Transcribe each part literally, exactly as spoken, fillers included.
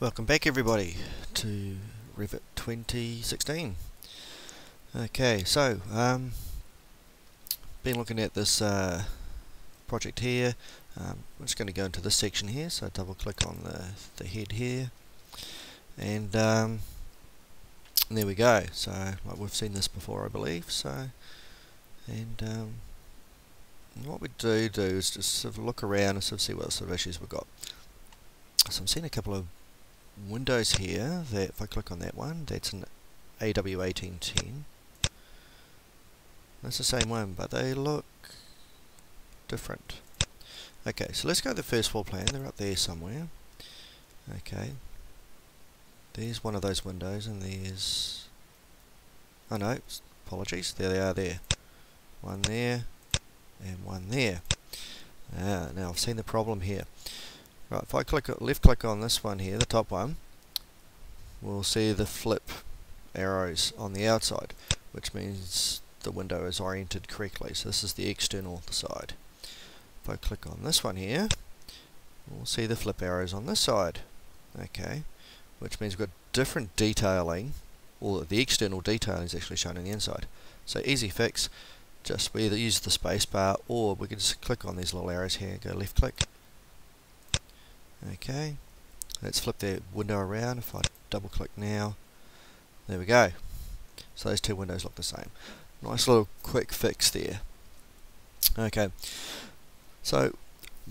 Welcome back everybody to Revit twenty sixteen. Okay, so um, been looking at this uh, project here. um, I'm just going to go into this section here, so double click on the, the head here and, um, and there we go. So like we've seen this before, I believe. So and um, what we do do is just sort of look around and sort of see what sort of issues we've got. So I'm seeing a couple of windows here that if I click on that one, that's an A W eighteen ten. That's the same one, but they look different. Okay, so let's go to the first floor plan. They're up there somewhere. Okay, there's one of those windows, and there's, oh no, apologies, there they are there. One there, and one there. Ah, now I've seen the problem here. Right, if I click left click on this one here, the top one, we'll see the flip arrows on the outside, which means the window is oriented correctly. So this is the external side. If I click on this one here, we'll see the flip arrows on this side. Okay, which means we've got different detailing, or the external detailing is actually shown on the inside. So easy fix, just we either use the space bar or we can just click on these little arrows here, go left click. Okay, let's flip the window around. If I double click now, there we go. So those two windows look the same. Nice little quick fix there. Okay, so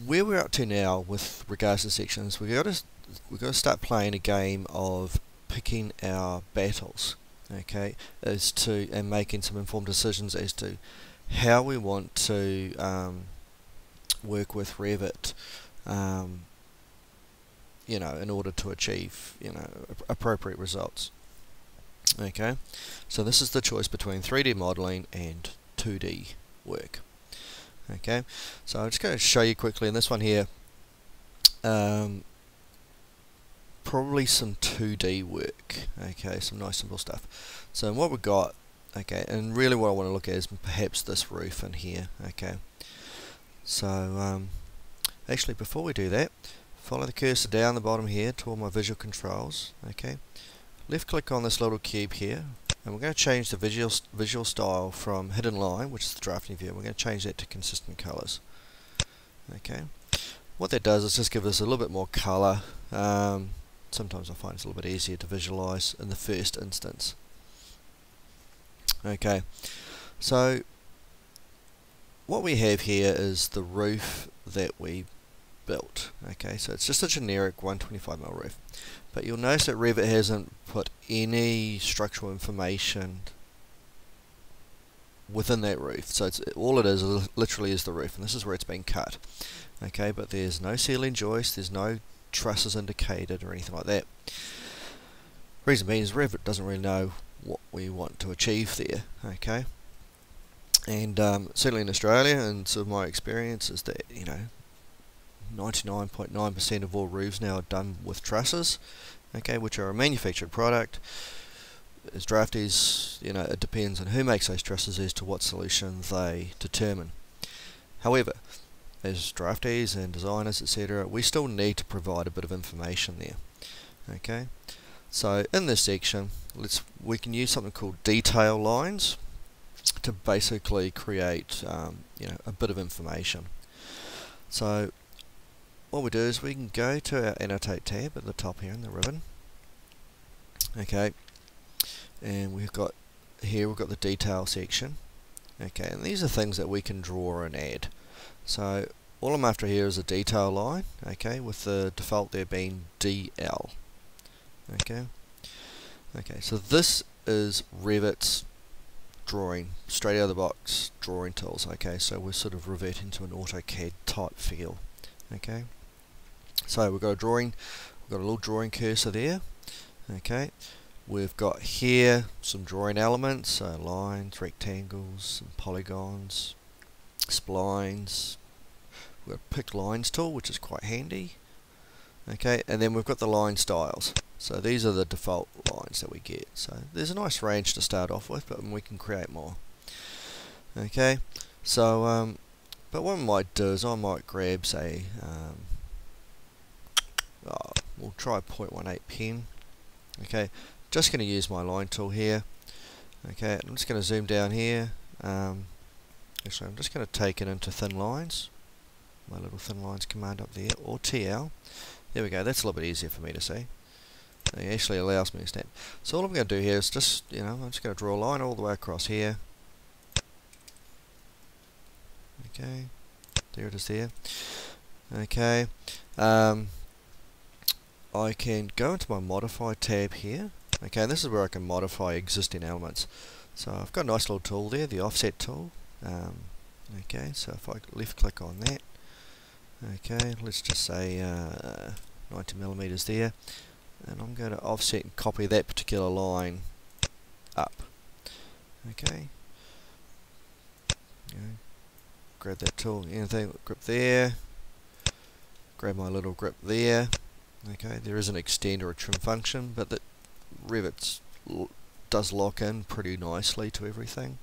where we're up to now with regards to sections, we've got to, we've got to start playing a game of picking our battles, okay, as to and making some informed decisions as to how we want to um, work with Revit. Um, you know, in order to achieve, you know, appropriate results. Okay, so this is the choice between three D modeling and two D work. Okay, so I'm just going to show you quickly in this one here, um, probably some two D work. Okay, some nice simple stuff. So what we've got, okay, and really what I want to look at is perhaps this roof in here. Okay, so um, actually before we do that, follow the cursor down the bottom here to all my visual controls. Okay, left click on this little cube here, and we're going to change the visual visual style from hidden line, which is the drafting view. We're going to change that to consistent colors. Okay, what that does is just give us a little bit more color. Um, sometimes I find it's a little bit easier to visualize in the first instance. Okay, so what we have here is the roof that we built. Okay, so it's just a generic one twenty-five mil roof, but you'll notice that Revit hasn't put any structural information within that roof. So it's all it is is literally is the roof, and this is where it's been cut. Okay, but there's no ceiling joist, there's no trusses indicated or anything like that. Reason being is Revit doesn't really know what we want to achieve there. Okay, and um, certainly in Australia, and so my experience is that, you know, ninety-nine point nine percent of all roofs now are done with trusses, okay, which are a manufactured product. As draftees, you know, it depends on who makes those trusses as to what solution they determine. However, as draftees and designers, et cetera, we still need to provide a bit of information there. Okay, so in this section, let's we can use something called detail lines to basically create, um, you know, a bit of information. So what we do is we can go to our annotate tab at the top here in the ribbon. Okay, and we've got here we've got the detail section. Okay, and these are things that we can draw and add. So all I'm after here is a detail line. Okay, with the default there being D L. Okay, okay. So this is Revit's drawing, straight out of the box drawing tools. Okay, so we're sort of reverting to an AutoCAD type feel. Okay. So we've got a drawing, we've got a little drawing cursor there. Okay, we've got here some drawing elements, so lines, rectangles, and polygons, splines. We've got a pick lines tool, which is quite handy. Okay, and then we've got the line styles. So these are the default lines that we get. So there's a nice range to start off with, but we can create more. Okay, so um, but what I might do is I might grab, say, um, oh, we'll I'll try zero point one eight pin. Okay, just going to use my line tool here. Okay, I'm just going to zoom down here. Um, so I'm just going to take it into thin lines. My little thin lines command up there, or T L. There we go. That's a little bit easier for me to see. It actually allows me to snap. So all I'm going to do here is just, you know, I'm just going to draw a line all the way across here. Okay, there it is there. Okay, um, I can go into my modify tab here. Okay, this is where I can modify existing elements. So I've got a nice little tool there, the offset tool. Um, okay, so if I left click on that, okay, let's just say uh, ninety millimeters there, and I'm going to offset and copy that particular line up. Okay, yeah. Grab that tool, anything, grip there, grab my little grip there. Okay, there is an extend or a trim function, but that Revit does lock in pretty nicely to everything.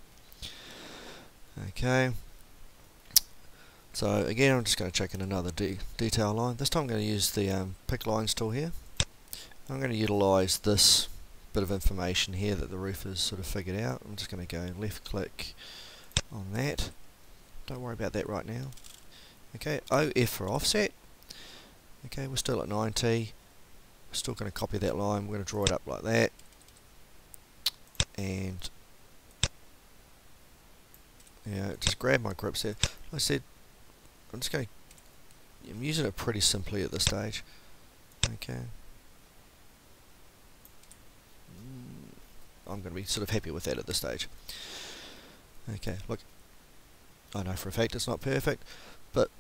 Okay, so again I'm just going to check in another de detail line. This time I'm going to use the um, pick lines tool here. I'm going to utilize this bit of information here that the roof has sort of figured out. I'm just going to go left click on that. Don't worry about that right now. Okay, O F for offset. Okay, we're still at ninety. We're still going to copy that line. We're going to draw it up like that. And yeah, just grab my grips there. Like I said, I'm just going to, I'm using it pretty simply at this stage. Okay. I'm going to be sort of happy with that at this stage. Okay, look, I know for a fact it's not perfect, but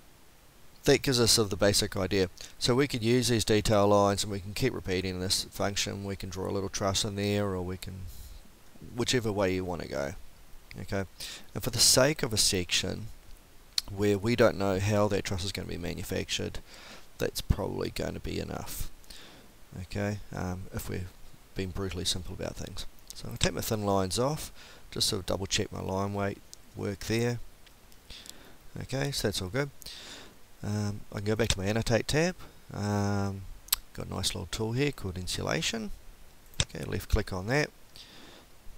that gives us of the basic idea. So we could use these detail lines and we can keep repeating this function. We can draw a little truss in there, or we can, whichever way you want to go. Okay, and for the sake of a section where we don't know how that truss is going to be manufactured, that's probably going to be enough. Okay, um, if we're being brutally simple about things. So I'll take my thin lines off, just sort of double check my line weight work there. Okay, so that's all good. Um, I can go back to my annotate tab. Um, got a nice little tool here called insulation. Okay, left click on that.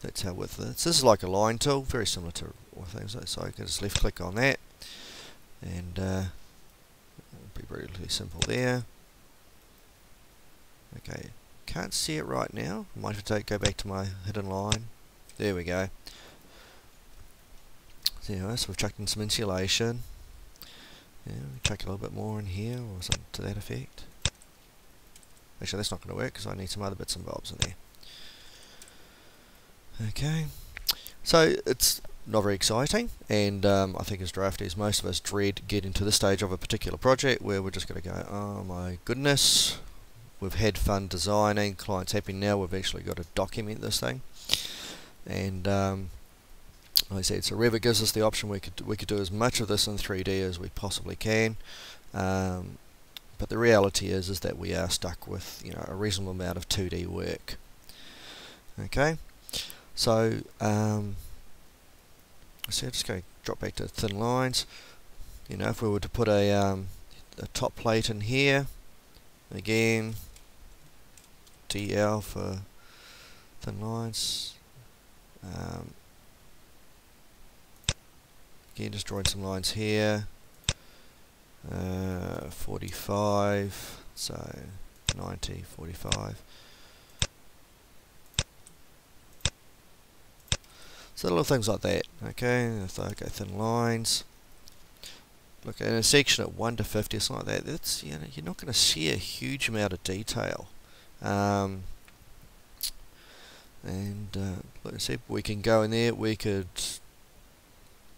That's how with this. This is like a line tool, very similar to all things. Like, so I can just left click on that, and uh, it'll be really simple there. Okay, can't see it right now. I might have to go back to my hidden line. There we go. So anyway, so we've chucked in some insulation. Yeah, we chuck a little bit more in here, or something to that effect. Actually, that's not going to work because I need some other bits and bobs in there. Okay, so it's not very exciting, and um, I think as draftees most of us dread getting to this stage of a particular project where we're just going to go, oh my goodness, we've had fun designing, client's happy, now we've actually got to document this thing. And um, like I said, so Revit gives us the option, we could, we could do as much of this in three D as we possibly can, um, but the reality is is that we are stuck with, you know, a reasonable amount of two D work. Okay. So, um, so I'm just going to drop back to thin lines. You know, if we were to put a, um, a top plate in here, again, D L for thin lines. Um, again, just drawing some lines here. Uh, forty-five, so ninety, forty-five. So little things like that. Okay, if I go thin lines, look at a section at one to fifty, something like that. That's, you know, you're not going to see a huge amount of detail. Um, and uh, like I said, we can go in there. We could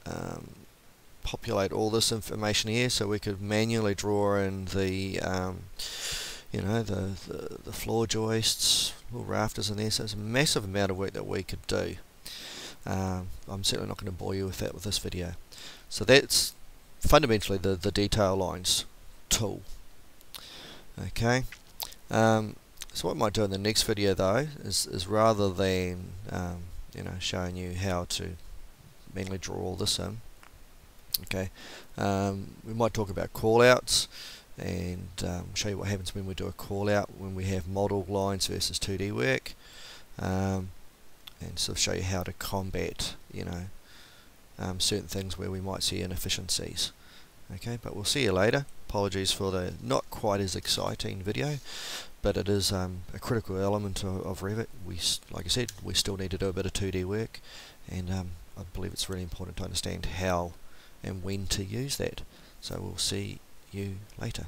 um, populate all this information here, so we could manually draw in the, um, you know, the, the the floor joists, little rafters in there. So it's a massive amount of work that we could do. Um, I'm certainly not going to bore you with that with this video. So that's fundamentally the, the detail lines tool. Okay. Um, so what I might do in the next video though is, is rather than um, you know, showing you how to mainly draw all this in, okay, um, we might talk about callouts, and um, show you what happens when we do a call out, when we have model lines versus two D work, um, and sort of show you how to combat, you know, um, certain things where we might see inefficiencies. Okay, but we'll see you later. Apologies for the not quite as exciting video, but it is um, a critical element of, of Revit. We, like I said, we still need to do a bit of two D work, and um, I believe it's really important to understand how and when to use that. So we'll see you later.